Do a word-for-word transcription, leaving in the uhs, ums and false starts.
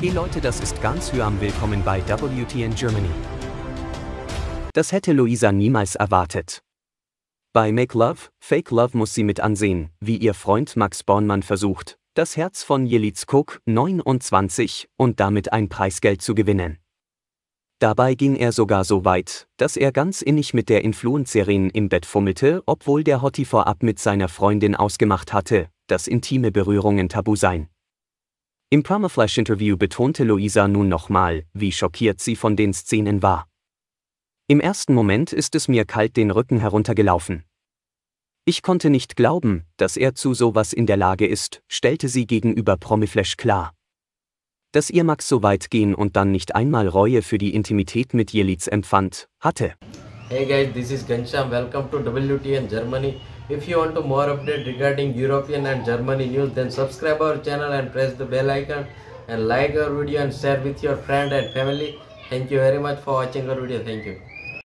Hey Leute, das ist ganz Hyam, willkommen bei W T N Germany. Das hätte Luisa niemals erwartet. Bei Make Love, Fake Love muss sie mit ansehen, wie ihr Freund Max Bornmann versucht, das Herz von Yeliz Koc, neunundzwanzig, und damit ein Preisgeld zu gewinnen. Dabei ging er sogar so weit, dass er ganz innig mit der Influencerin im Bett fummelte, obwohl der Hottie vorab mit seiner Freundin ausgemacht hatte, dass intime Berührungen tabu seien. Im Promiflash-Interview betonte Luisa nun nochmal, wie schockiert sie von den Szenen war. Im ersten Moment ist es mir kalt den Rücken heruntergelaufen. Ich konnte nicht glauben, dass er zu sowas in der Lage ist, stellte sie gegenüber Promiflash klar. Dass ihr Max so weit gehen und dann nicht einmal Reue für die Intimität mit Yeliz empfand, hatte. Hey guys, this is Gansham. Welcome to W T N Germany. If you want to more update regarding European and Germany news, then subscribe our channel and press the bell icon and like our video and share with your friend and family. Thank you very much for watching our video. Thank you.